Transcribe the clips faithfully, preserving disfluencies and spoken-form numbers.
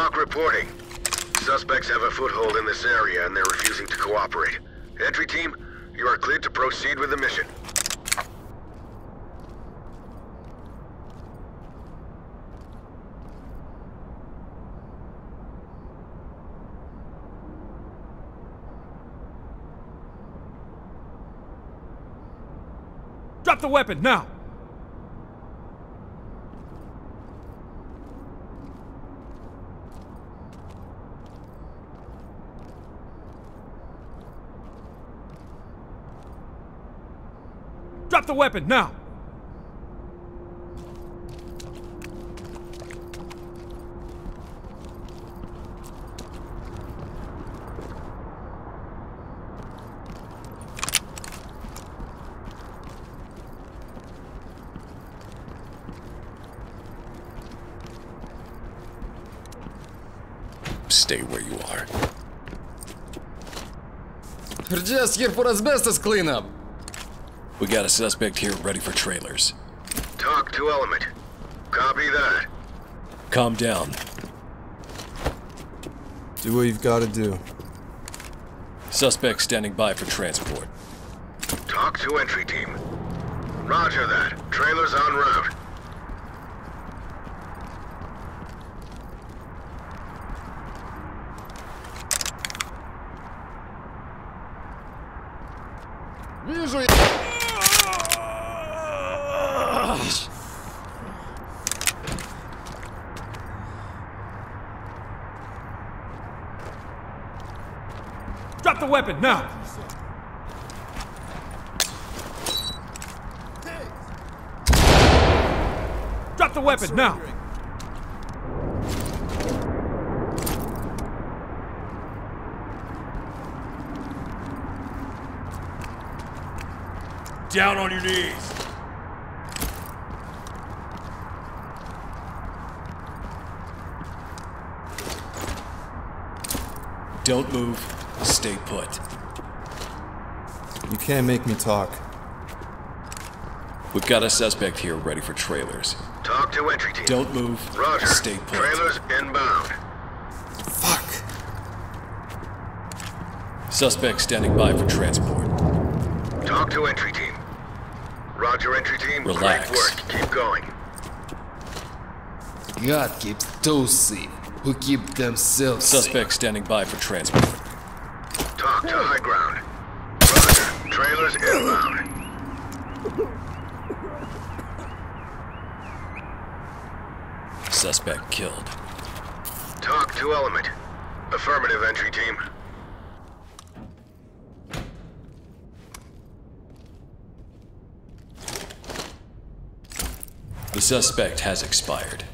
Talk reporting. Suspects have a foothold in this area and they're refusing to cooperate. Entry team, you are cleared to proceed with the mission. Drop the weapon, now! Drop the weapon, now! Stay where you are. We're just here for asbestos cleanup. We got a suspect here ready for trailers. Talk to element. Copy that. Calm down. Do what you've got to do. Suspect standing by for transport. Talk to entry team. Roger that. Trailers en route. Usually... Drop the weapon now. Drop the weapon now. Down on your knees. Don't move. Stay put. You can't make me talk. We've got a suspect here ready for trailers. Talk to entry team. Don't move. Roger. Stay put. Trailers inbound. Fuck. Suspect standing by for transport. Talk to entry team. Roger, entry team. Relax. Great work. Keep going. God keeps those safe who keep themselves safe. Suspect standing by for transport. Talk to high ground. Roger. Trailers inbound. Suspect killed. Talk to element. Affirmative, entry team. The suspect has expired.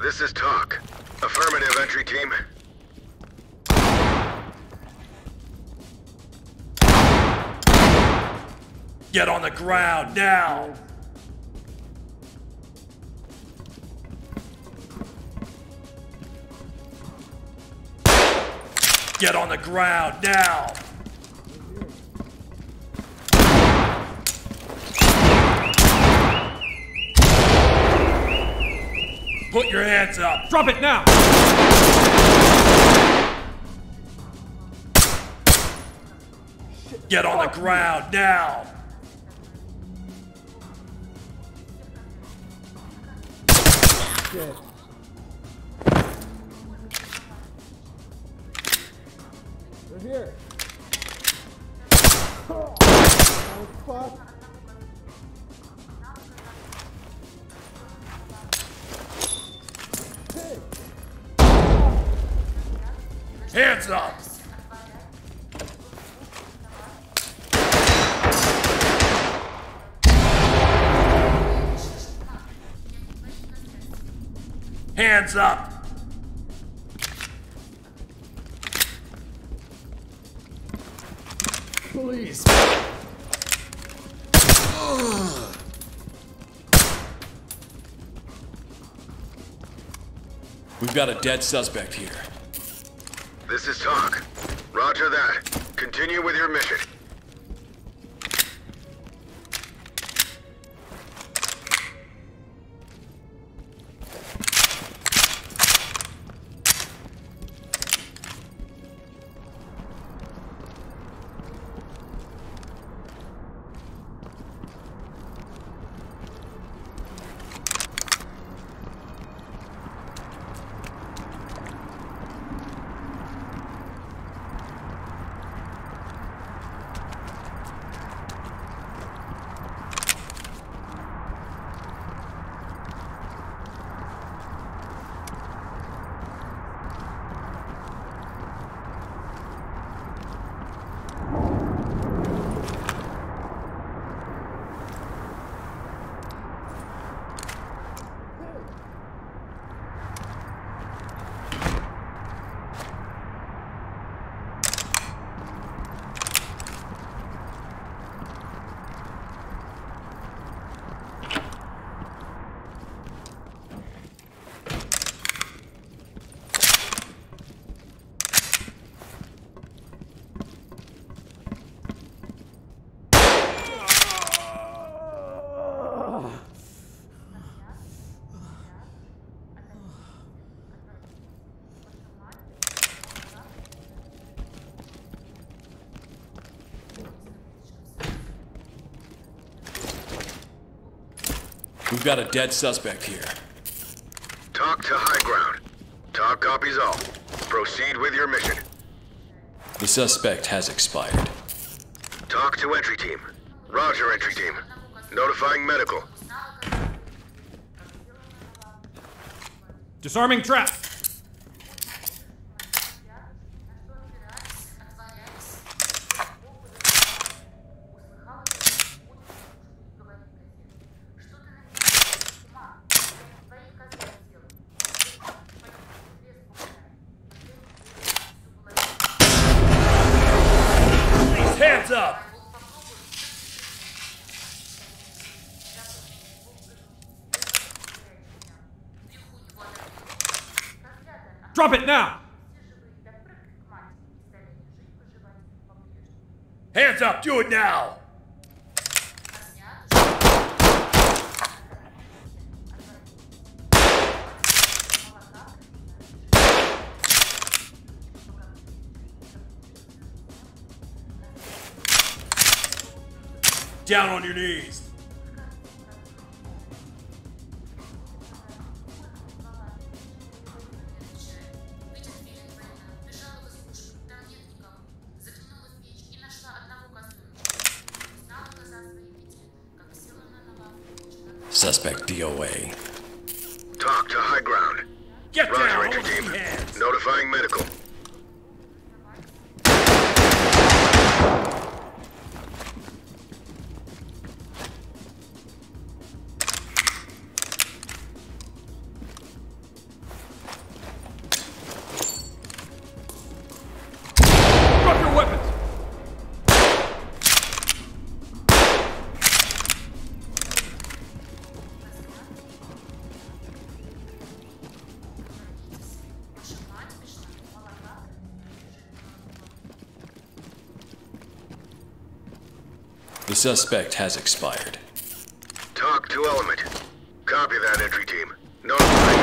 This is talk. Affirmative, entry team. Get on the ground now! Get on the ground now! Put your hands up! Drop it now! Get on the ground now! Good. They're here. Oh, fuck. Hey. Hands up. Hands up! Please! Ugh. We've got a dead suspect here. This is talk. Roger that. Continue with your mission. We've got a dead suspect here. Talk to high ground. Talk copies all. Proceed with your mission. The suspect has expired. Talk to entry team. Roger, entry team. Notifying medical. Disarming trap. Drop it now! Hands up, do it now! Down on your knees! Suspect D O A. Talk to high ground. Get down! Roger, entry team. Notifying medical. The suspect has expired. Talk to element. Copy that, entry team. Notify.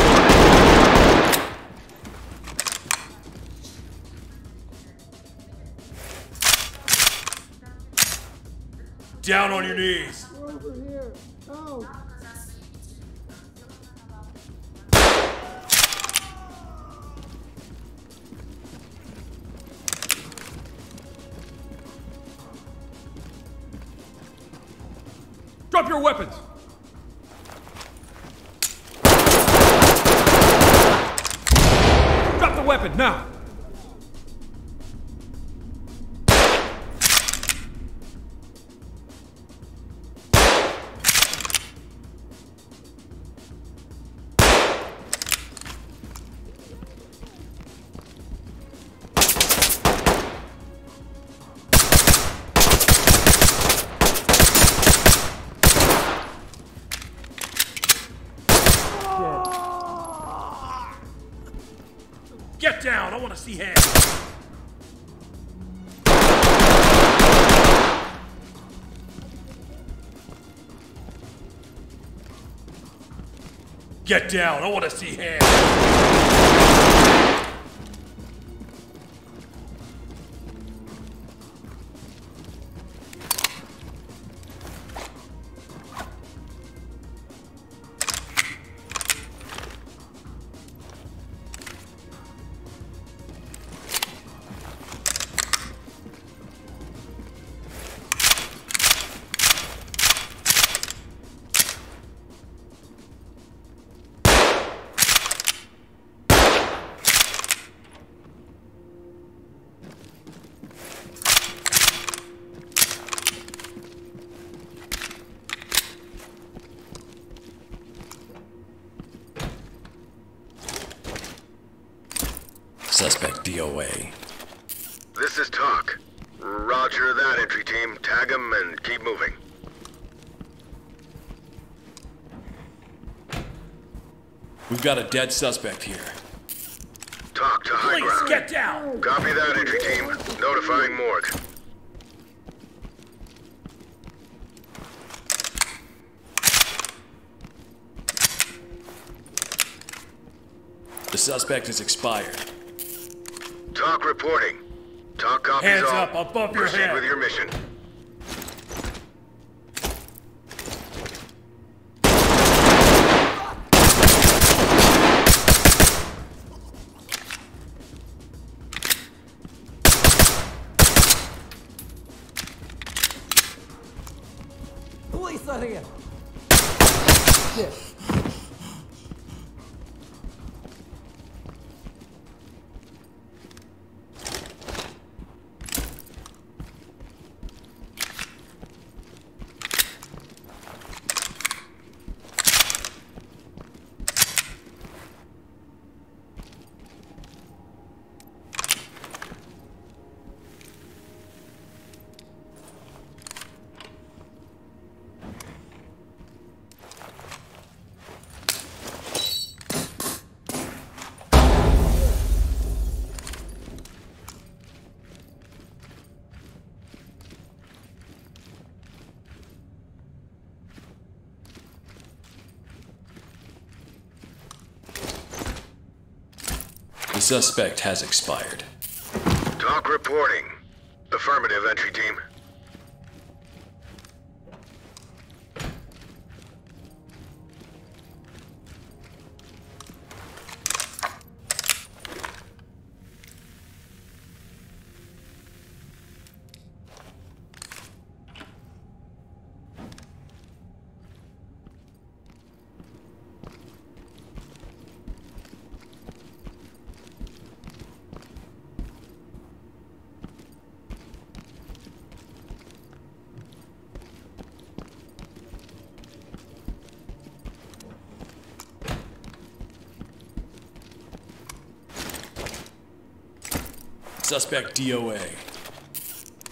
Down on your knees. We're over here. Help. Drop your weapons! Drop the weapon, now! Get down! I want to see hands! Get down! I want to see hands! Suspect D O A. This is talk. Roger that, entry team. Tag him and keep moving. We've got a dead suspect here. Talk to high ground. Please get down! Copy that, entry team. Notifying morgue. The suspect is expired. Talk reporting. Talk copies all. Hands up above your head. Proceed with your mission. Sarıya. Gel. The suspect has expired. Talk reporting. Affirmative, entry team. Suspect D O A.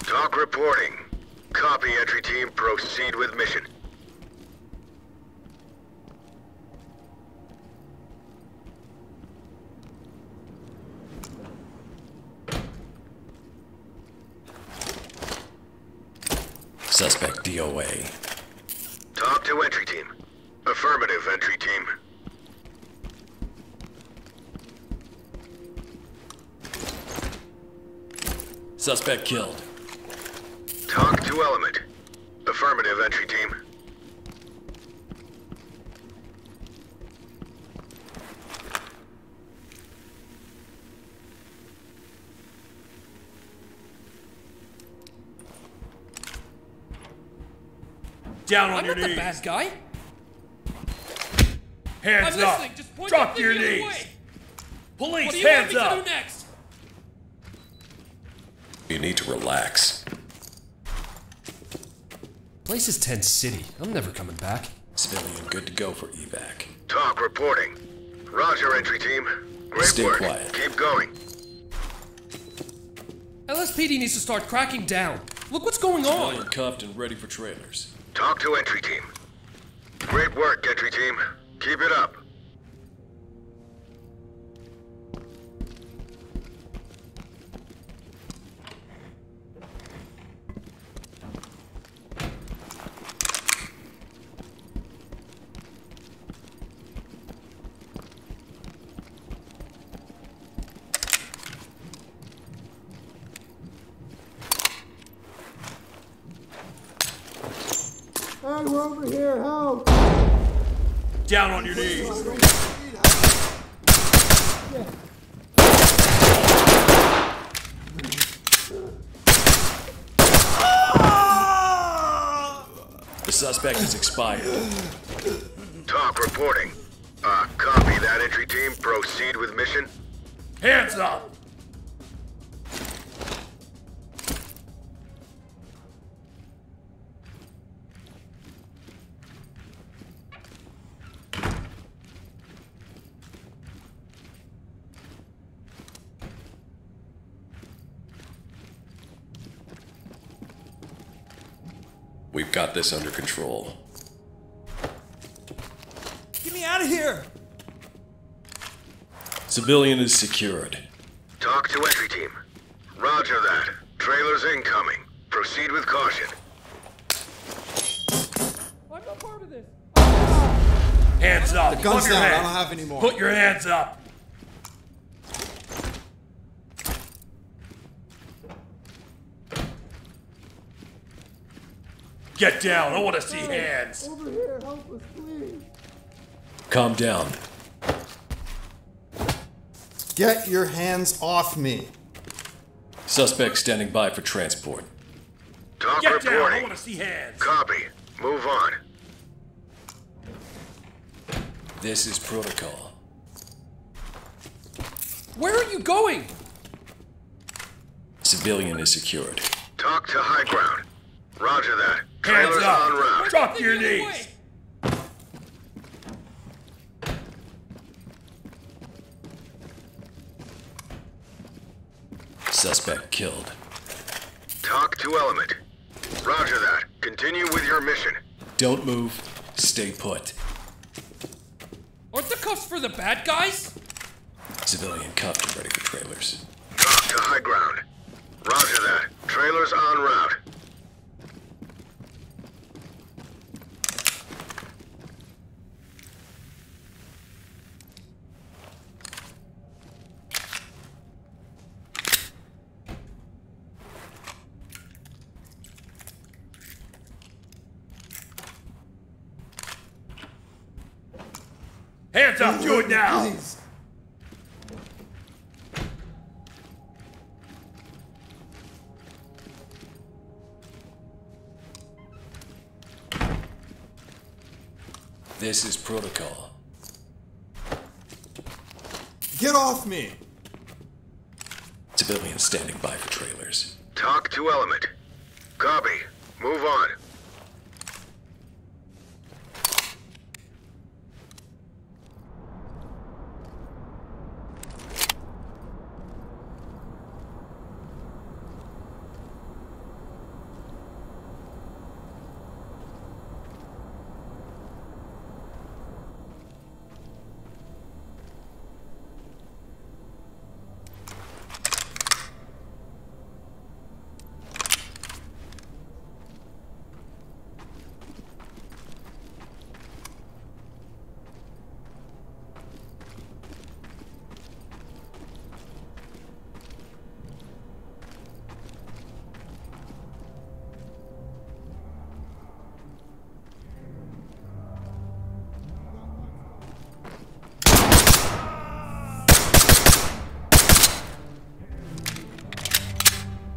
Talk reporting. Copy, entry team. Proceed with mission. Suspect D O A. Talk to entry team. Affirmative, entry team. Suspect killed. Talk to element. Affirmative, entry team. Down on I'm your not knees. The bad guy. Hands I'm up. Listening. Just point Drop your knees. Away. Police, what do you hands want me up. To do next? You need to relax. Place is Tent City. I'm never coming back. Civilian, good to go for evac. Talk reporting. Roger, entry team. Great Stay work. Quiet. Keep going. L S P D needs to start cracking down. Look what's going Civilian on. Cuffed and ready for trailers. Talk to entry team. Great work, entry team. Keep it up. Down on your knees. The suspect is expired. Talk reporting. Uh, copy that, entry team. Proceed with mission. Hands up. We've got this under control. Get me out of here! Civilian is secured. Talk to entry team. Roger that. Trailers incoming. Proceed with caution. I'm not part of this. Hands up! The gun's down. I don't have any more. Put your hands up! Get down! I want to see hands! Over here, help us, please! Calm down. Get your hands off me! Suspect standing by for transport. Talk Get reporting. Down! I want to see hands! Copy. Move on. This is protocol. Where are you going? Civilian is secured. Talk to high ground. Roger that. Trailer's on route. Drop your knees. Suspect killed. Talk to element. Roger that. Continue with your mission. Don't move. Stay put. Aren't the cuffs for the bad guys? Civilian cuffed and ready for trailers. Talk to high ground. Roger that. Trailers en route. Hands up! Do it now! Please. This is protocol. Get off me! Civilians standing by for trailers. Talk to element. Copy. Move on.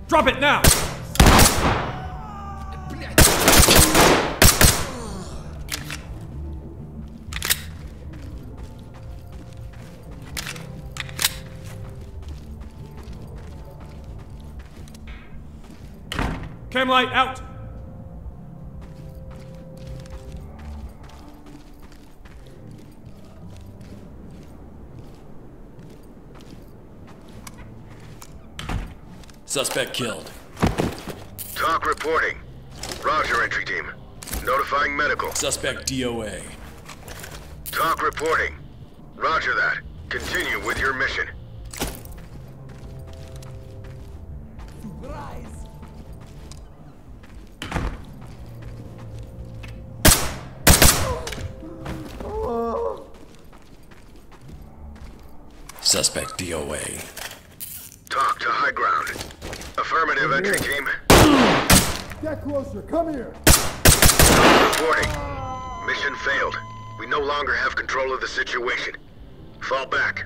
Drop it now! Cam light out! Suspect killed. Talk reporting. Roger, entry team. Notifying medical. Suspect D O A. Talk reporting. Roger that. Continue with your mission. Surprise. Suspect D O A. Talk to high ground. Affirmative, entry team. Get closer, come here! Reporting. Mission failed. We no longer have control of the situation. Fall back.